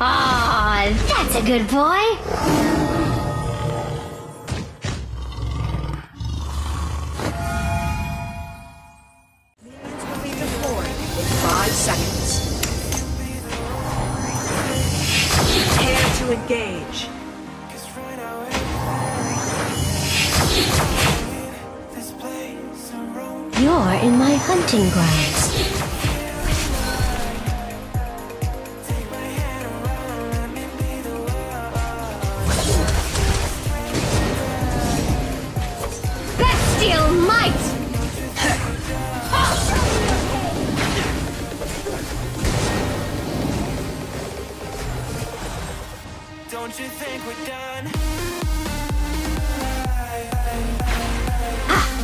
Aw, that's a good boy. Millions will leave the floor in 5 seconds. Prepare to engage. You're in my hunting grounds. Don't you think we're done? Ah.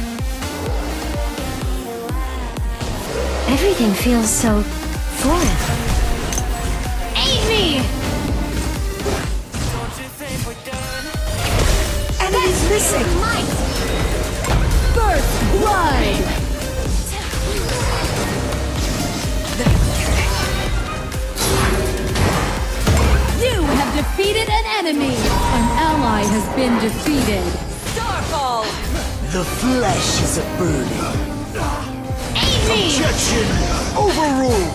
Everything feels so foreign. Aid me! Don't you think we're done? Enemies missing! First blood! Defeated an enemy! An ally has been defeated! Starfall! The flesh is a burden. Amy! Objection! Overruled!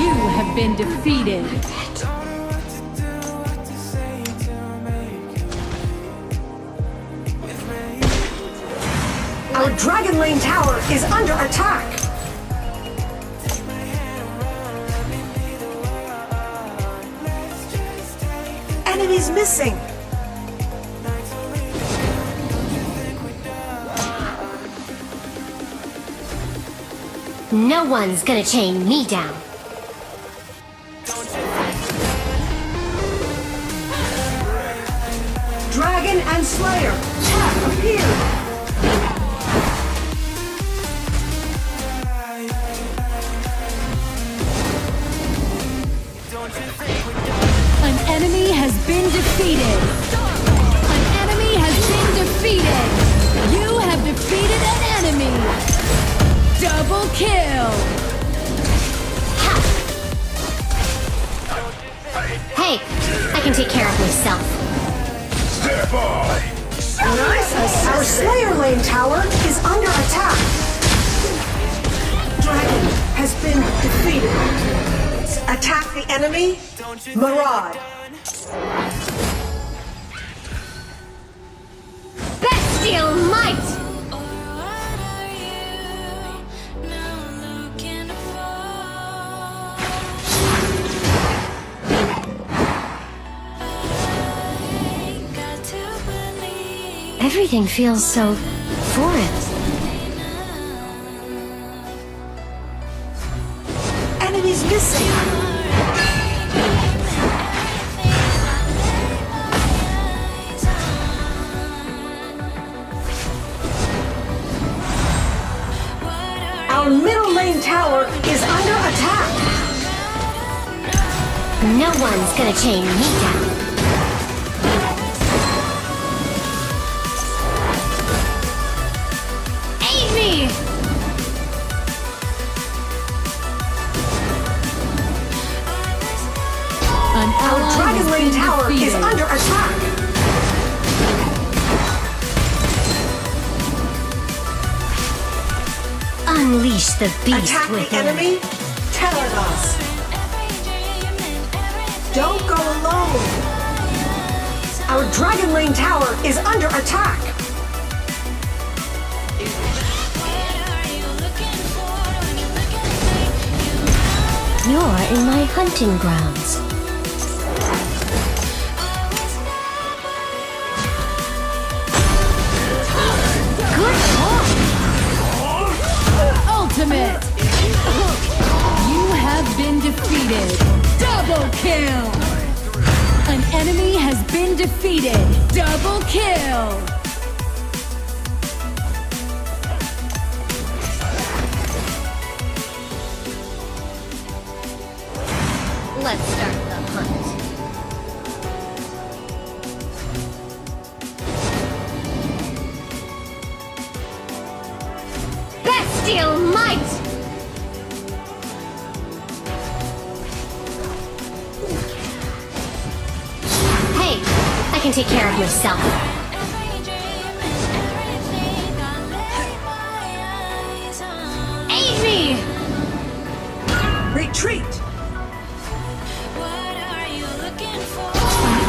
You have been defeated! Our Dragon Lane Tower is under attack! Enemies missing. No one's gonna chain me down. Dragon and Slayer have appeared. Been defeated. An enemy has been defeated. You have defeated an enemy. Double kill. Ha. Hey, I can take care of myself. Step on. Nice. Our Slayer Lane Tower is under attack. Dragon has been defeated. Attack the enemy, Maraud. Bestial might! Everything feels so foreign. Enemies missing! Our middle lane tower is under attack. No one's gonna chain me down. Aid me! Our Dragon Lane Tower is under attack. Unleash the beast. Attack with the enemy, Telenos. Don't go alone. Our Dragon Lane Tower is under attack. You're in my hunting grounds. Double kill! An enemy has been defeated! Double kill! Let's start the hunt. Bestial might! can take care of yourself. Avery! Retreat! What are you looking for? An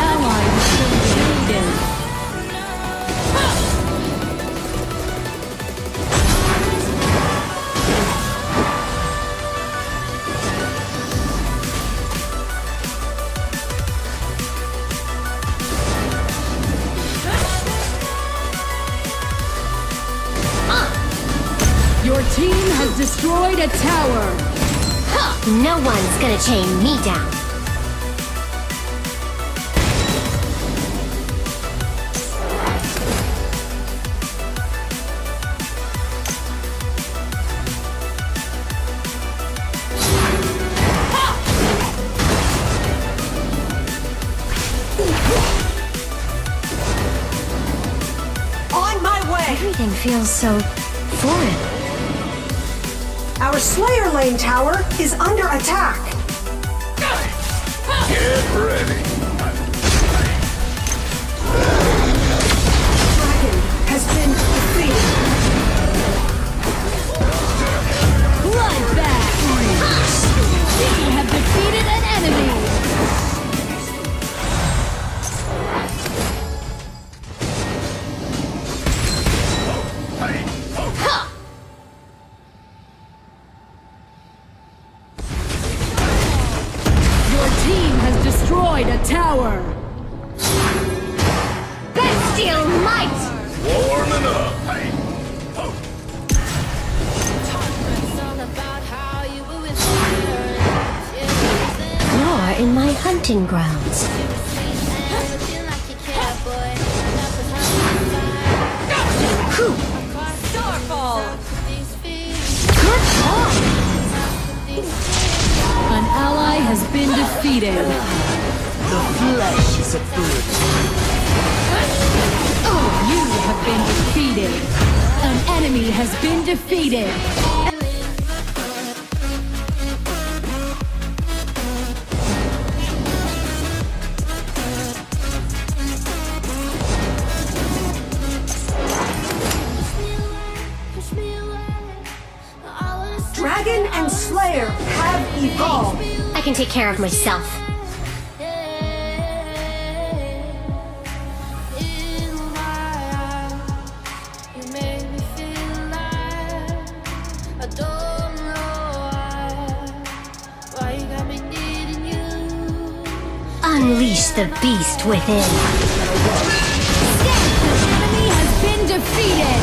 ally is still shielded. Your team has destroyed a tower! Huh. No one's gonna chain me down! Huh. On my way! Everything feels so foreign. Our Slayer Lane tower is under attack. Get ready. Dragon has been defeated. Bloodbath! We have defeated an enemy. Ha! Destroyed a tower! Bestial might! Warming up! Hey. Oh. You're in my hunting grounds. Starfall! Good job! An ally has been defeated. The Flash is a bird. Oh, you have been defeated. An enemy has been defeated. Dragon and Slayer have evolved. I can take care of myself. Unleash the beast within. The enemy has been defeated.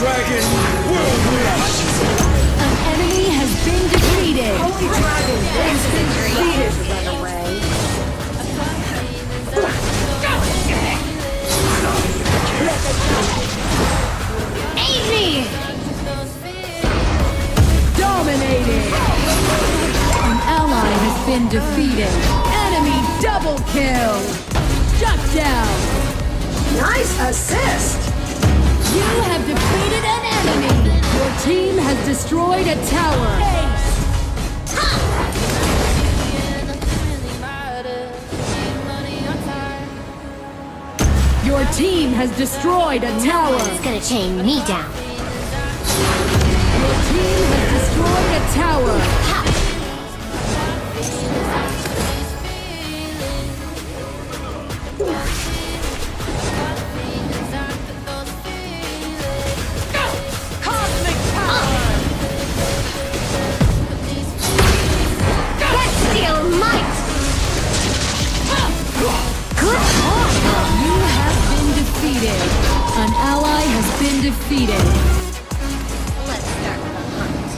Dragon will win. An enemy has been defeated. Holy dragon has been defeated, by the way. Avery! Dominated. An ally has been defeated. Double kill! Shut down! Nice assist! You have defeated an enemy! Your team has destroyed a tower! Ace. Your team has destroyed a tower! No one's gonna chain me down! Your team has destroyed a tower! Ha. An ally has been defeated. Let's start the hunt.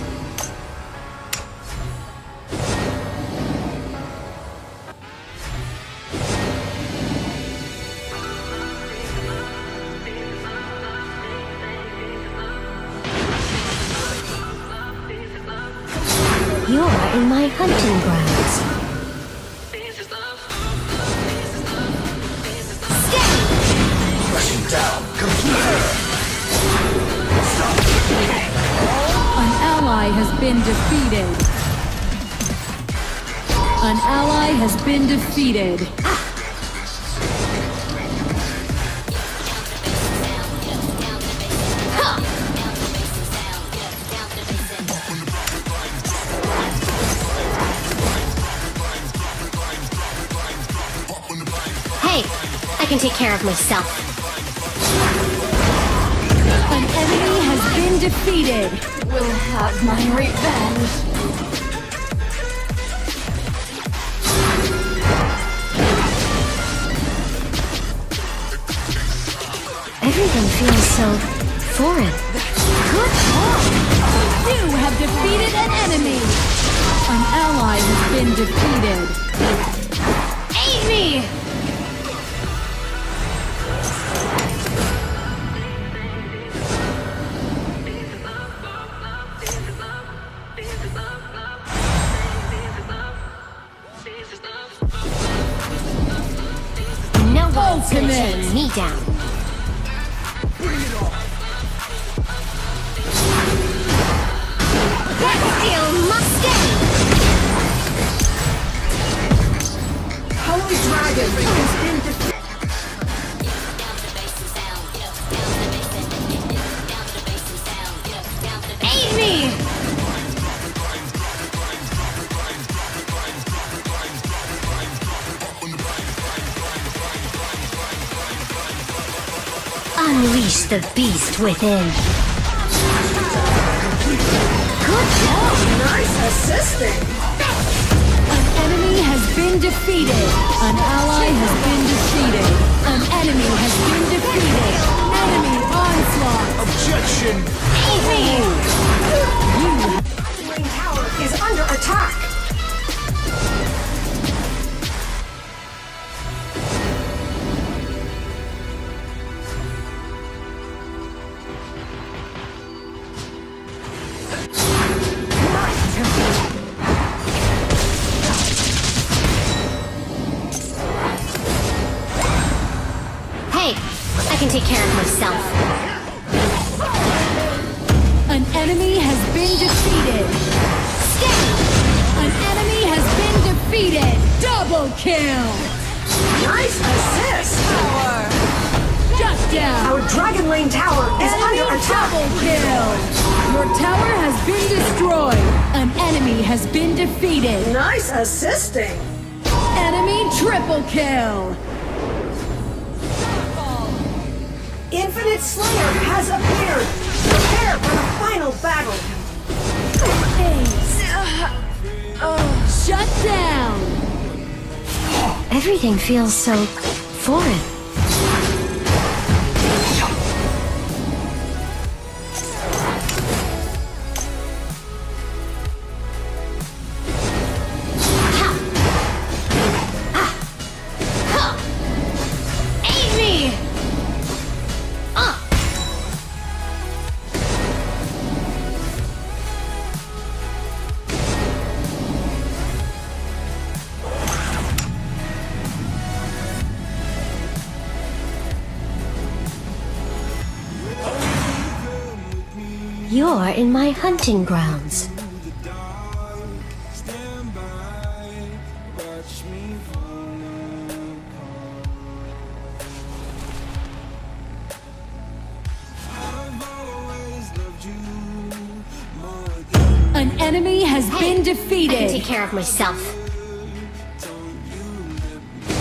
You're in my hunting grounds. Down completely. An ally has been defeated. An ally has been defeated. can take care of myself. An enemy has been defeated. We'll have my revenge. Everything feels so foreign. Good job! You have defeated an enemy. An ally has been defeated. Amy! Take me down. Bring it on. That steel must stay. Holy Dragon has been defeated. Aid me. Unleash the beast within. Good job! Nice assisting! An enemy has been defeated. An ally has been defeated. An enemy has been defeated. Enemy onslaught! Objection! Easy! You! The Ring Tower is under attack! Take care of myself. An enemy has been defeated. Stay! An enemy has been defeated. Double kill. Nice assist. Power. Just down. Our Dragon Lane tower is under attack. Double kill. Your tower has been destroyed. An enemy has been defeated. Nice assisting. Enemy triple kill. Infinite Slayer has appeared! Prepare for the final battle! Shut down! Everything feels so foreign. You're in my hunting grounds. An enemy has been defeated. I can take care of myself.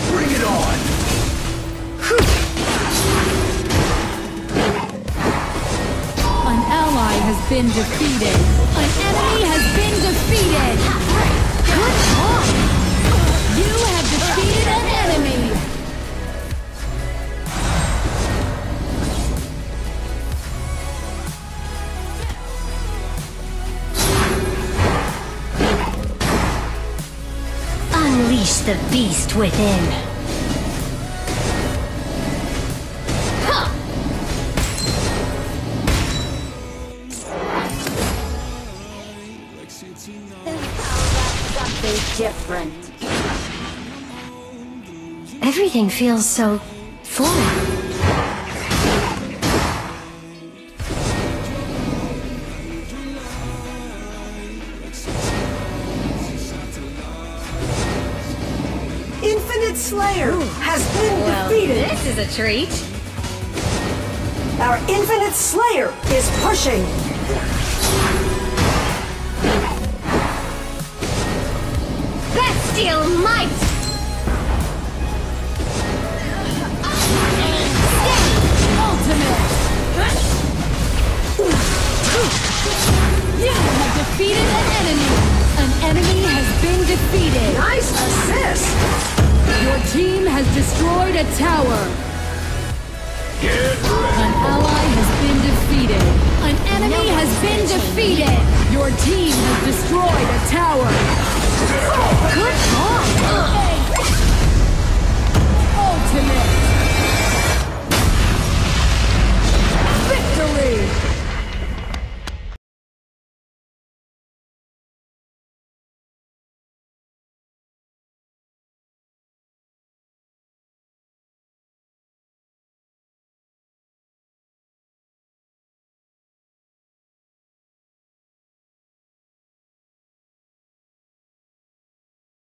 Bring it on. Has been defeated. An enemy has been defeated. Good job. You have defeated an enemy. Unleash the beast within. Different. Everything feels so foreign. Infinite Slayer has been defeated. This is a treat. Our Infinite Slayer is pushing. Steel might! You have defeated an enemy. An enemy has been defeated. Nice assist. Your team has destroyed a tower. Get ready. An ally has been defeated. An enemy has been defeated. Your team has destroyed a tower.